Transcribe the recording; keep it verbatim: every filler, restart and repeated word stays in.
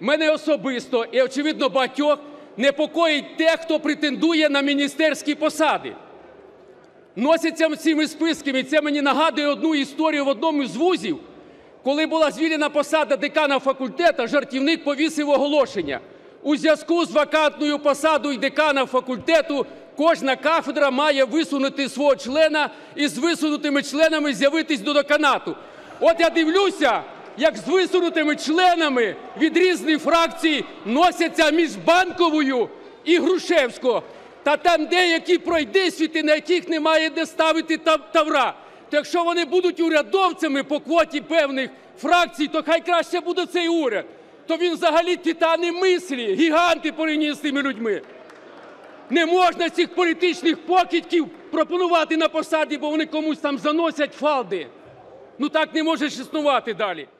мене особисто і, очевидно, багатьох непокоїть те, хто претендує на міністерські посади. Носяться цими списками, це мені нагадує одну історію в одному з вузів, коли була звільнена посада декана факультету, жартівник повісив оголошення. У зв'язку з вакантною посадою декана факультету кожна кафедра має висунути свого члена і з висунутими членами з'явитись до деканату. От я дивлюся, як з висунутими членами від різних фракцій носяться між Банковою і Грушевського. Та там деякі пройдисвіти, на яких немає де ставити тавра. То якщо вони будуть урядовцями по квоті певних фракцій, то хай краще буде цей уряд. То він взагалі титани мислі, гіганти порівняні з цими людьми. Не можна цих політичних покидьків пропонувати на посаді, бо вони комусь там заносять фалди. Ну так не може існувати далі.